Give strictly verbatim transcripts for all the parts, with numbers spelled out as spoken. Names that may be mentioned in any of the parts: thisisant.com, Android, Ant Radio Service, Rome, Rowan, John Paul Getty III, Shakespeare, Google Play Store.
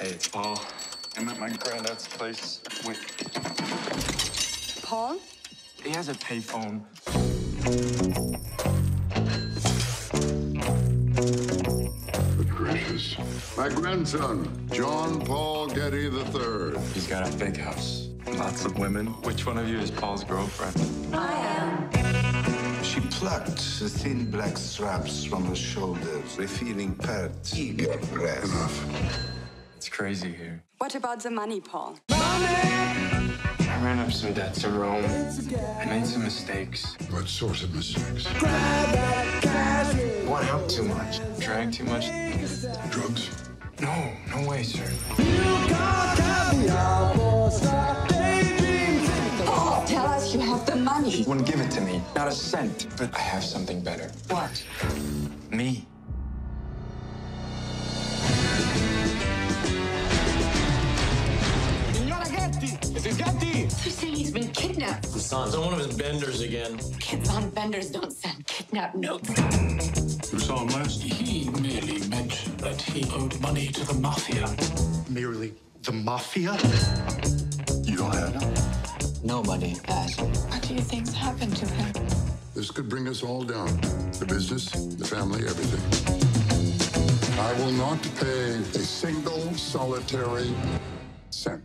Hey, it's Paul. I'm at my granddad's place. Wait. Paul? He has a payphone. Good gracious. My grandson, John Paul Getty the third. He's got a big house. Lots of women. Which one of you is Paul's girlfriend? I am. She plucked the thin black straps from her shoulders, revealing eager breath. Enough. It's crazy here. What about the money, Paul? Money! I ran up some debts in Rome. I made some mistakes. What sorts of mistakes? Went out too much. Drank too much. Drugs? No, no way, sir. Paul, tell us you have the money. She wouldn't give it to me. Not a cent. But I have something better. What? Me. They're saying he's been kidnapped. His son's on one of his benders again. Kids on benders don't send kidnap notes. You saw him last? He merely mentioned that he owed money to the mafia. Merely the mafia? You don't have it? Nobody has. What do you think's happened to him? This could bring us all down. The business, the family, everything. I will not pay a single solitary cent.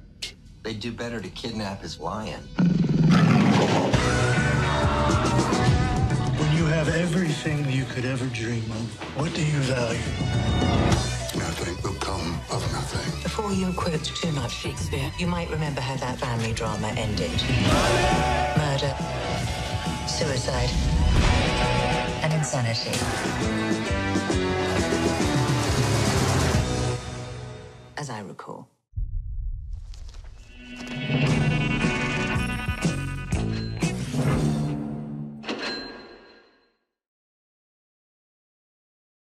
They'd do better to kidnap his lion. When you have everything you could ever dream of, what do you value? Nothing will come of nothing. Before you quote too much Shakespeare, you might remember how that family drama ended. Murder, suicide, and insanity. As I recall.